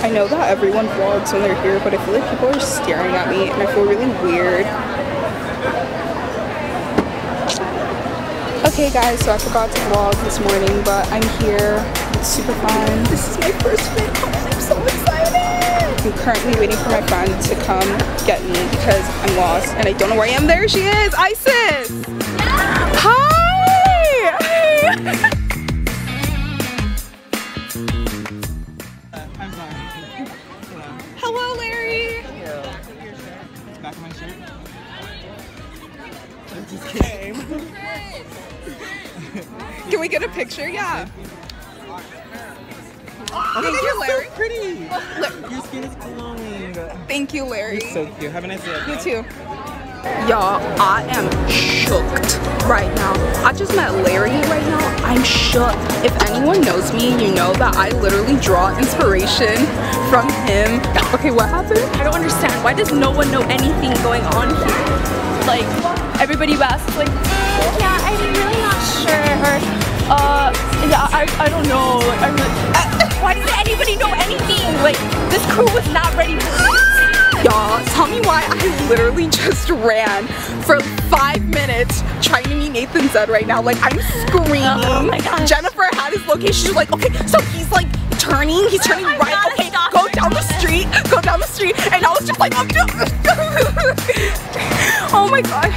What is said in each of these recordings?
I know that everyone vlogs when they're here, but I feel like people are staring at me and I feel really weird. Okay guys, so I forgot to vlog this morning, but I'm here. It's super fun. This is my first VidCon. I'm so excited. I'm currently waiting for my friend to come get me because I'm lost and I don't know where I am. There she is, Isis. Yeah. Hi. Hello, Larry. Back in my shirt. I just came. Can we get a picture? Yeah. Oh, thank you, Larry. So pretty. Your skin is glowing. Thank you, Larry. You're so cute. Have a nice day. You too. Y'all, I am shooked right now. I just met Larry right now. I'm shook. If anyone knows me, you know that I literally draw inspiration from him. Okay, what happened? I don't understand. Why does no one know anything going on here? Like, everybody asks, like, yeah, I'm really not sure, or, yeah, I don't know. I'm really, why does anybody know anything? Like, this crew was not ready for this. Y'all, tell me why I literally just ran for 5 minutes trying to meet Nathan Zed right now. Like, I'm screaming. Oh my gosh. Jennifer had his location. She's like, okay, so he's like turning. He's turning right. Okay, go down the street. Go down the street. And I was just like, oh, no. Oh my god.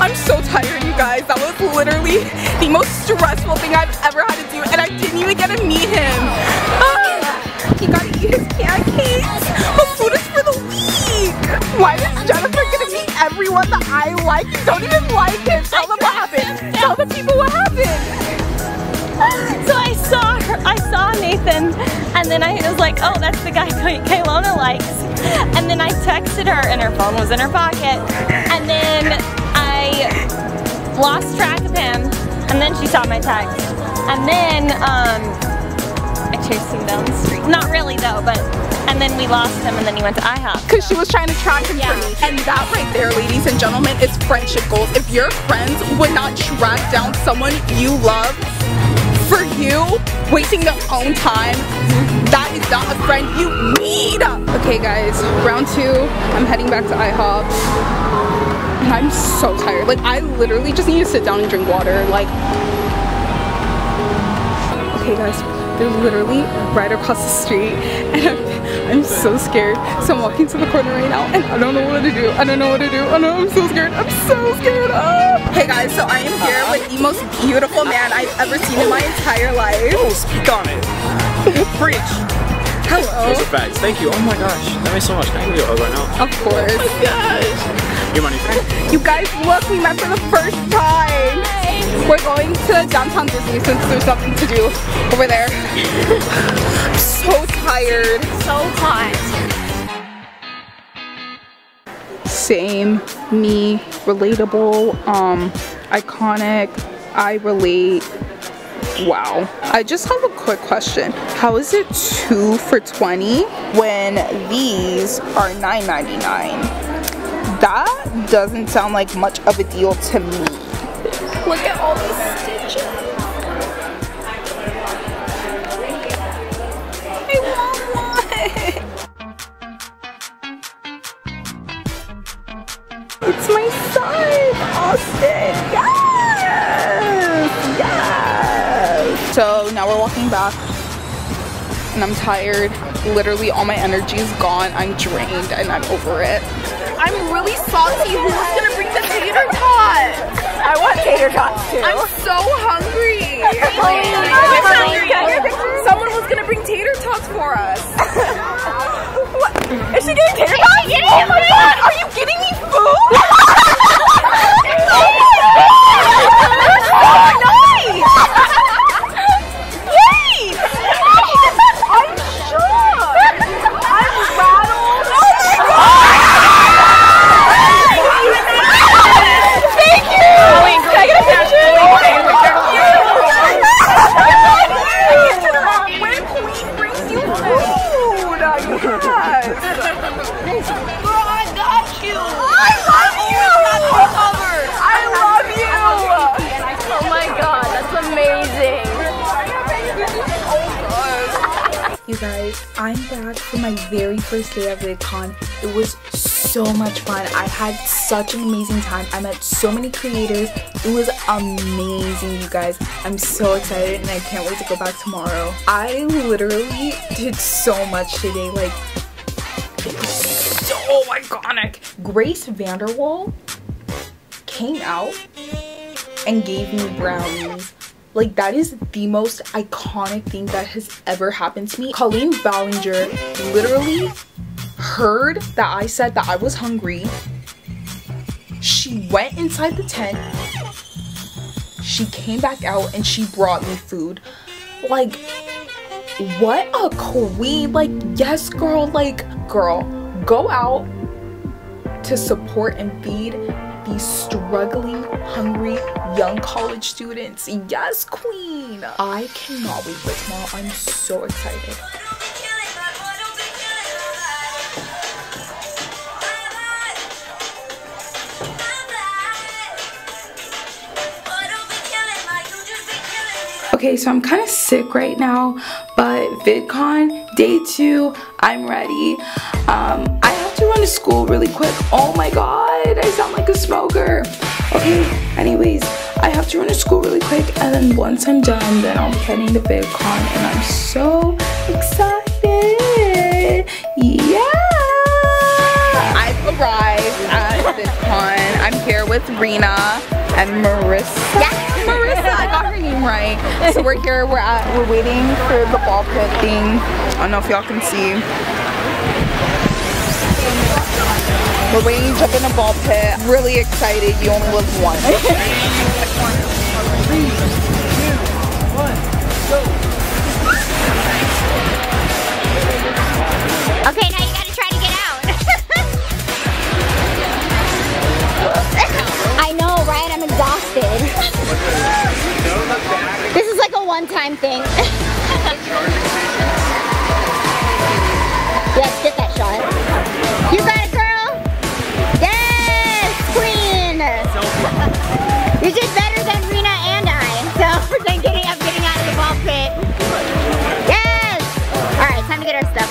I'm so tired, you guys. That was literally the most stressful thing I've ever had to do. And I didn't even get to meet him. He got to eat his pancakes. But food is for the week. Why is Jennifer gonna meet everyone that I like? You don't even like him. Tell them what happened. Tell the people what happened. So I saw Nathan, and then I was like, oh, that's the guy Kaylona likes. And then I texted her, and her phone was in her pocket. And then I lost track of him, and then she saw my text. And then I chased him down the street. Not really though, but. And then we lost him, and then he went to IHOP. Because she was trying to track him for me. And that right there, ladies and gentlemen, is friendship goals. If your friends would not track down someone you love for you, wasting their own time, that is not a friend you need. Okay, guys, round 2. I'm heading back to IHOP. And I'm so tired. Like, I literally just need to sit down and drink water. Like, okay, guys, they're literally right across the street. And I'm so scared. So I'm walking to the corner right now and I don't know what to do. I don't know what to do. I know, I'm so scared. I'm so scared. Hey guys, so I am here with the most beautiful man I've ever seen in my entire life. Oh, speak on it. Preach. Hello. Those are facts. Thank you. Oh my gosh. That means so much. Can I give you a hug right now? Of course. Oh my gosh. Your money. You guys, look, we met for the first time. We're going to downtown Disney since there's nothing to do over there. I'm so tired. So hot. Same, me, relatable, iconic, I relate. Wow. I just have a quick question. How is it 2 for $20 when these are $9.99? That doesn't sound like much of a deal to me. Look at all these stitches. I want one. It's my son, Austin. Yes, yes. So now we're walking back, and I'm tired. Literally, all my energy is gone. I'm drained, and I'm over it. I'm really salty. Who's gonna bring the tater tot? I want tater tots too. I'm so hungry. Someone was gonna bring tater tots for us. What? Is she getting tater tots? Oh my god! Are you getting me food? Oh my god! you guys, I'm back for my very first day at VidCon. It was so much fun. I had such an amazing time. I met so many creators. It was amazing, you guys. I'm so excited and I can't wait to go back tomorrow. I literally did so much today. Like, it was so iconic. Grace Vanderwaal came out and gave me brownies. Like, that is the most iconic thing that has ever happened to me. Colleen Ballinger literally heard that I said that I was hungry. She went inside the tent. She came back out and she brought me food. Like, what a queen. Like, yes, girl. Like, girl, go out to support and feed these struggling, hungry, young college students. Yes, queen! I cannot wait for tomorrow. I'm so excited. Okay, so I'm kind of sick right now, but VidCon day 2, I'm ready. I have to run to school really quick. Oh my god, I sound like a smoker. Okay, anyways, I have to run to school really quick, and then once I'm done, then I'll be heading to VidCon, and I'm so excited. Yeah! I've arrived at VidCon. I'm here with Rena and Marissa. Yeah. Marissa, I got her name right. So we're here, we're waiting for the ball pit thing. I don't know if y'all can see. We're waiting to jump in the ball pit. Really excited, you only live once. 3, 2, 1, go. Okay, now you gotta try to get out. I know, right? I'm exhausted. This is like a one-time thing. Yes, get that shot. You got it, girl! Yes, queen! You did better than Rena and I, so then I'm getting out of the ball pit. Yes! Alright, time to get our stuff.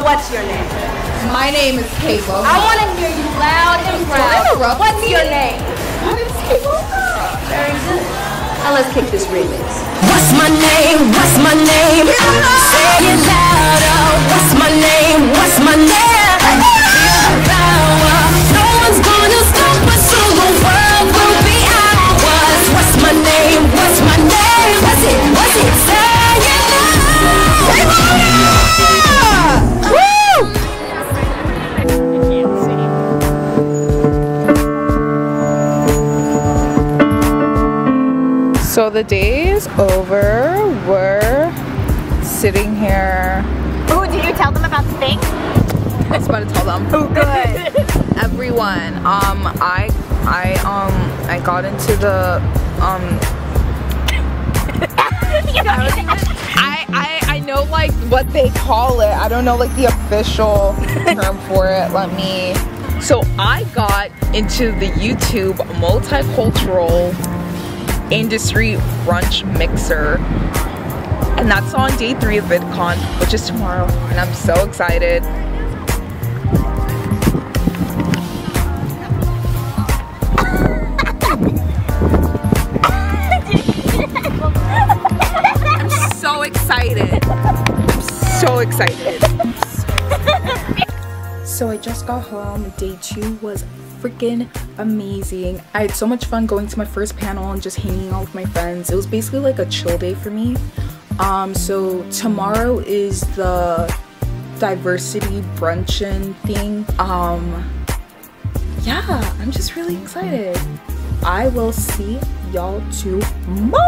What's your name? My name is Cable. I want to hear you loud and proud. What's your name? My name is Cable. Very good. Now let's kick this remix. What's my name? What's my name? Say it louder. What's my name? What's my name? No one's gonna stop us, so the world will be ours. What's my name? What's my name? What's it? What's it? Say it louder. So the day is over, we're sitting here. Ooh, did you tell them about the thing? I was about to tell them. Oh, good. Everyone, I got into the, I know like what they call it. I don't know like the official term for it. Let me So I got into the YouTube multicultural industry brunch mixer, and that's on day 3 of VidCon, which is tomorrow, and I'm so excited. I'm so excited. So I just got home. Day 2 was freaking amazing. I had so much fun going to my first panel and just hanging out with my friends. It was basically like a chill day for me. So tomorrow is the diversity bruncheon thing. Yeah, I'm just really excited. I will see y'all tomorrow.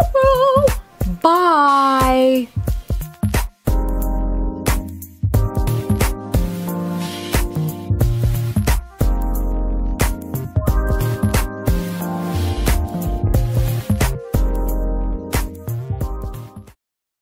Bye.